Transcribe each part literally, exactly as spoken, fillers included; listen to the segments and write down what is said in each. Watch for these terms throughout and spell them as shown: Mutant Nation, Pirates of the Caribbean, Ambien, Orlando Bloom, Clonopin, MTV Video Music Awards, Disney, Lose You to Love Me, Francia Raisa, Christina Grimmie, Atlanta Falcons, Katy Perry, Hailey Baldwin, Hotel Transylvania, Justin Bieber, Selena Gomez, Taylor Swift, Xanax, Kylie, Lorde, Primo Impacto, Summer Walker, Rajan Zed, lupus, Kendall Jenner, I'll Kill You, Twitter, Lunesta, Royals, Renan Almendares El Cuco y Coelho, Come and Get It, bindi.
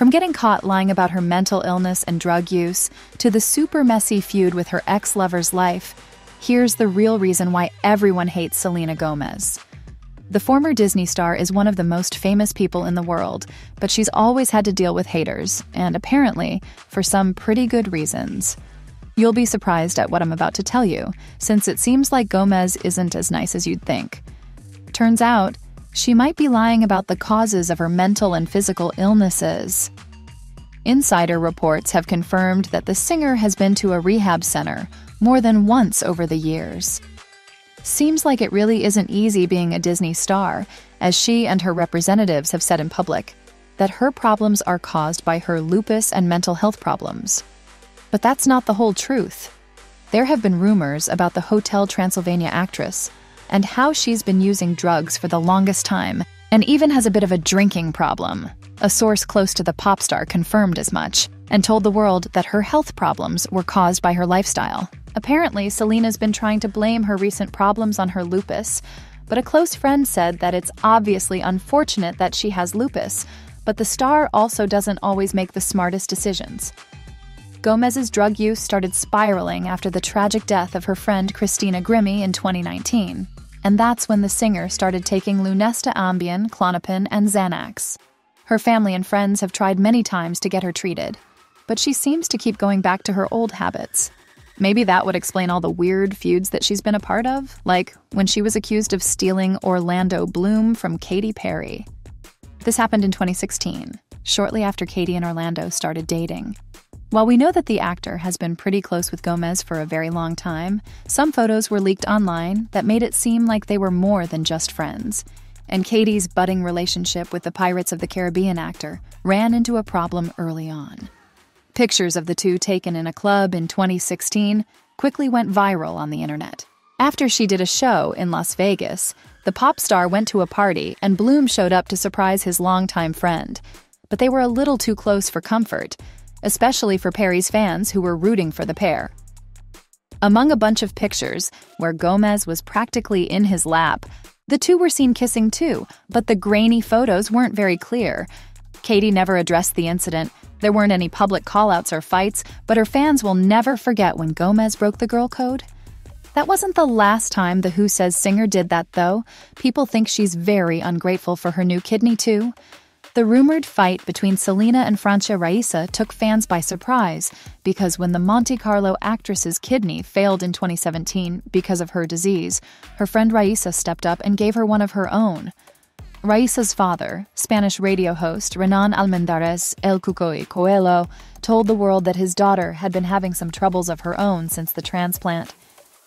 From getting caught lying about her mental illness and drug use, to the super messy feud with her ex-lover's life, here's the real reason why everyone hates Selena Gomez. The former Disney star is one of the most famous people in the world, but she's always had to deal with haters, and apparently, for some pretty good reasons. You'll be surprised at what I'm about to tell you, since it seems like Gomez isn't as nice as you'd think. Turns out, she might be lying about the causes of her mental and physical illnesses. Insider reports have confirmed that the singer has been to a rehab center more than once over the years. Seems like it really isn't easy being a Disney star, as she and her representatives have said in public, that her problems are caused by her lupus and mental health problems. But that's not the whole truth. There have been rumors about the Hotel Transylvania actress and how she's been using drugs for the longest time and even has a bit of a drinking problem. A source close to the pop star confirmed as much and told the world that her health problems were caused by her lifestyle. Apparently, Selena's been trying to blame her recent problems on her lupus, but a close friend said that it's obviously unfortunate that she has lupus, but the star also doesn't always make the smartest decisions. Gomez's drug use started spiraling after the tragic death of her friend Christina Grimmie in twenty nineteen, and that's when the singer started taking Lunesta Ambien, Clonopin, and Xanax. Her family and friends have tried many times to get her treated, but she seems to keep going back to her old habits. Maybe that would explain all the weird feuds that she's been a part of, like when she was accused of stealing Orlando Bloom from Katy Perry. This happened in twenty sixteen, shortly after Katy and Orlando started dating. While we know that the actor has been pretty close with Gomez for a very long time, some photos were leaked online that made it seem like they were more than just friends. And Katy's budding relationship with the Pirates of the Caribbean actor ran into a problem early on. Pictures of the two taken in a club in twenty sixteen quickly went viral on the internet. After she did a show in Las Vegas, the pop star went to a party and Bloom showed up to surprise his longtime friend. But they were a little too close for comfort, especially for Perry's fans who were rooting for the pair. Among a bunch of pictures, where Gomez was practically in his lap, the two were seen kissing too, but the grainy photos weren't very clear. Katy never addressed the incident. There weren't any public callouts or fights, but her fans will never forget when Gomez broke the girl code. That wasn't the last time the Who Says singer did that, though. People think she's very ungrateful for her new kidney, too. The rumored fight between Selena and Francia Raisa took fans by surprise because when the Monte Carlo actress's kidney failed in twenty seventeen because of her disease, her friend Raisa stepped up and gave her one of her own. Raisa's father, Spanish radio host Renan Almendares El Cuco y Coelho, told the world that his daughter had been having some troubles of her own since the transplant.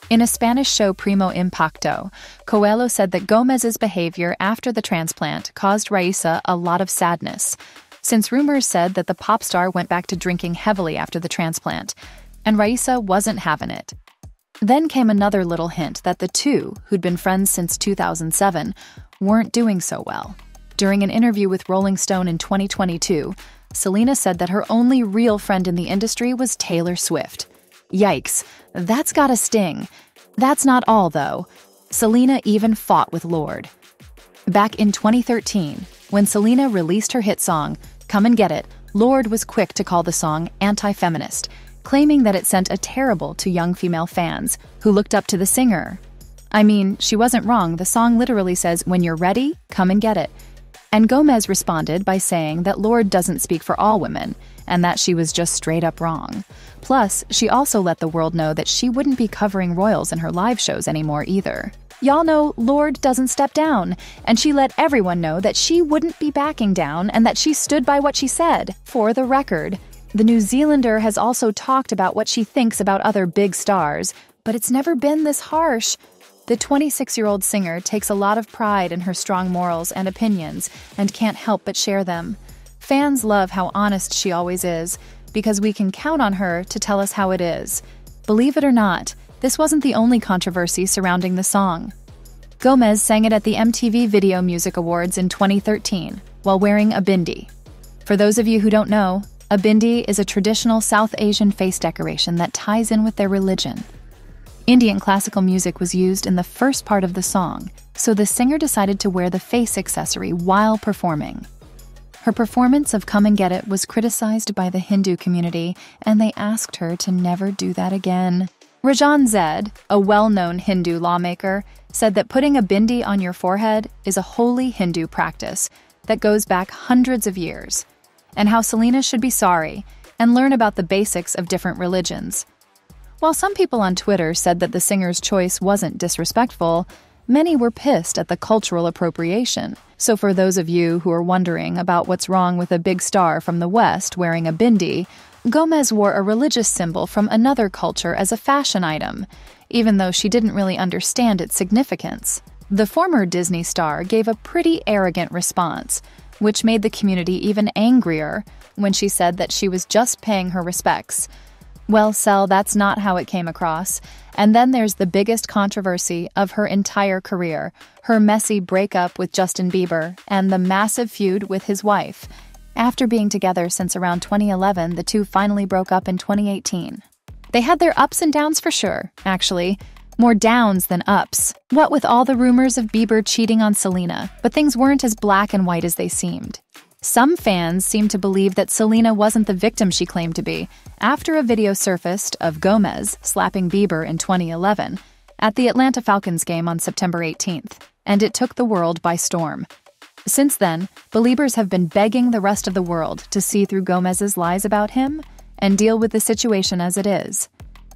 In a Spanish show, Primo Impacto, Coelho said that Gomez's behavior after the transplant caused Raisa a lot of sadness, since rumors said that the pop star went back to drinking heavily after the transplant, and Raisa wasn't having it. Then came another little hint that the two, who'd been friends since two thousand seven, weren't doing so well. During an interview with Rolling Stone in twenty twenty-two, Selena said that her only real friend in the industry was Taylor Swift. Yikes, that's got a sting. That's not all, though. Selena even fought with Lorde. Back in twenty thirteen, when Selena released her hit song, Come and Get It, Lorde was quick to call the song anti-feminist, claiming that it sent a terrible to young female fans who looked up to the singer. I mean, she wasn't wrong. The song literally says, when you're ready, come and get it. And Gomez responded by saying that Lorde doesn't speak for all women and that she was just straight up wrong. Plus, she also let the world know that she wouldn't be covering Royals in her live shows anymore either. Y'all know Lorde doesn't step down, and she let everyone know that she wouldn't be backing down and that she stood by what she said. For the record, the New Zealander has also talked about what she thinks about other big stars, but it's never been this harsh. The twenty-six-year-old singer takes a lot of pride in her strong morals and opinions and can't help but share them. Fans love how honest she always is, because we can count on her to tell us how it is. Believe it or not, this wasn't the only controversy surrounding the song. Gomez sang it at the M T V Video Music Awards in twenty thirteen while wearing a bindi. For those of you who don't know, a bindi is a traditional South Asian face decoration that ties in with their religion. Indian classical music was used in the first part of the song, so the singer decided to wear the face accessory while performing. Her performance of Come and Get It was criticized by the Hindu community, and they asked her to never do that again. Rajan Zed, a well-known Hindu lawmaker, said that putting a bindi on your forehead is a holy Hindu practice that goes back hundreds of years, and how Selena should be sorry and learn about the basics of different religions. While some people on Twitter said that the singer's choice wasn't disrespectful, many were pissed at the cultural appropriation. So for those of you who are wondering about what's wrong with a big star from the West wearing a bindi, Gomez wore a religious symbol from another culture as a fashion item, even though she didn't really understand its significance. The former Disney star gave a pretty arrogant response, which made the community even angrier when she said that she was just paying her respects. Well, Sel, that's not how it came across. And then there's the biggest controversy of her entire career, her messy breakup with Justin Bieber and the massive feud with his wife. After being together since around twenty eleven, the two finally broke up in twenty eighteen. They had their ups and downs for sure, actually. More downs than ups. What with all the rumors of Bieber cheating on Selena, but things weren't as black and white as they seemed. Some fans seem to believe that Selena wasn't the victim she claimed to be, after a video surfaced of Gomez slapping Bieber in twenty eleven at the Atlanta Falcons game on September eighteenth, and it took the world by storm. Since then, believers have been begging the rest of the world to see through Gomez's lies about him and deal with the situation as it is.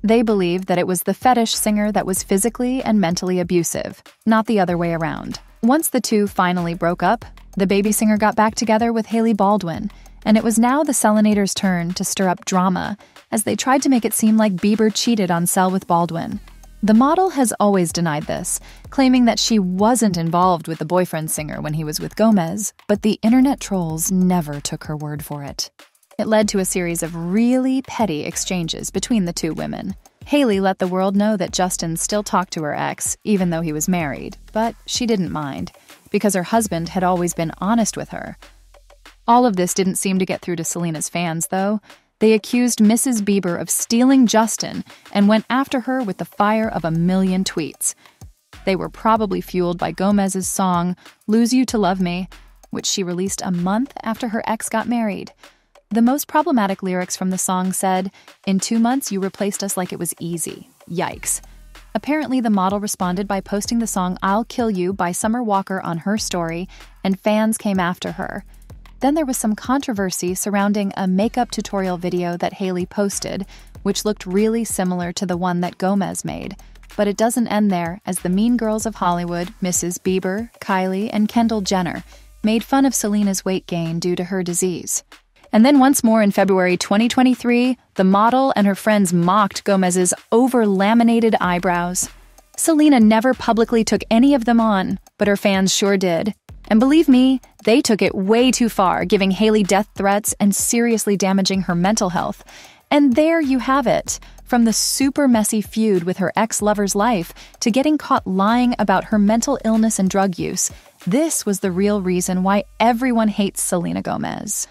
They believe that it was the fetish singer that was physically and mentally abusive, not the other way around. Once the two finally broke up, the baby singer got back together with Hailey Baldwin, and it was now the Selenator's turn to stir up drama, as they tried to make it seem like Bieber cheated on Sel with Baldwin. The model has always denied this, claiming that she wasn't involved with the boyfriend singer when he was with Gomez, but the internet trolls never took her word for it. It led to a series of really petty exchanges between the two women. Hailey let the world know that Justin still talked to her ex, even though he was married, but she didn't mind, because her husband had always been honest with her. All of this didn't seem to get through to Selena's fans, though. They accused Missus Bieber of stealing Justin and went after her with the fire of a million tweets. They were probably fueled by Gomez's song, Lose You to Love Me, which she released a month after her ex got married. The most problematic lyrics from the song said, "In two months, you replaced us like it was easy. Yikes." Apparently, the model responded by posting the song I'll Kill You by Summer Walker on her story, and fans came after her. Then there was some controversy surrounding a makeup tutorial video that Hailey posted, which looked really similar to the one that Gomez made. But it doesn't end there, as the mean girls of Hollywood, Missus Bieber, Kylie, and Kendall Jenner, made fun of Selena's weight gain due to her disease. And then once more in February twenty twenty-three, the model and her friends mocked Gomez's over-laminated eyebrows. Selena never publicly took any of them on, but her fans sure did. And believe me, they took it way too far, giving Hailey death threats and seriously damaging her mental health. And there you have it, from the super messy feud with her ex-lover's life to getting caught lying about her mental illness and drug use. This was the real reason why everyone hates Selena Gomez.